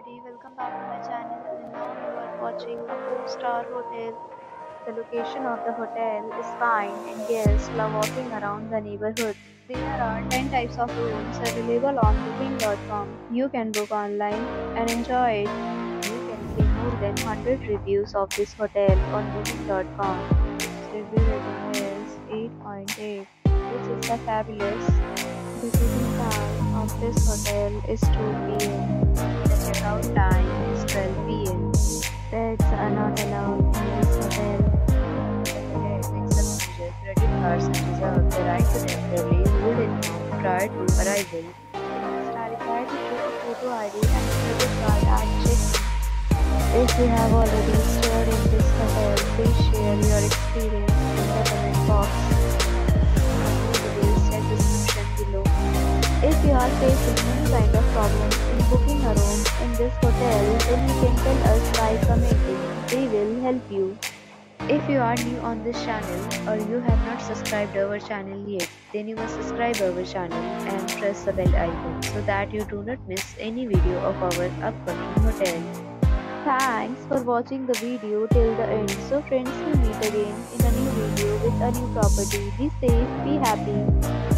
everybody, welcome back to my channel, and now you are watching a 4-star hotel. The location of the hotel is fine and guests love walking around the neighborhood. There are 10 types of rooms available on Booking.com. You can book online and enjoy it. You can see more than 100 reviews of this hotel on Booking.com. Review rating is 8.8, which is a fabulous. The check-in time of this hotel is 2 p.m. The check-out time is 12 p.m. Pets are not allowed in this hotel. Except major credit cards and reserve the right to temporarily hold it prior to arrival. Guests are required to show a photo ID and credit card at check-in. If you have already stayed in this hotel, please share your experience in the comment box. If you are facing any kind of problems in booking a room in this hotel, then you can tell us by commenting. We will help you. If you are new on this channel or you have not subscribed our channel yet, then you must subscribe our channel and press the bell icon so that you do not miss any video of our upcoming hotel. Thanks for watching the video till the end. So friends, we'll meet again in a new video with a new property. Be safe, be happy.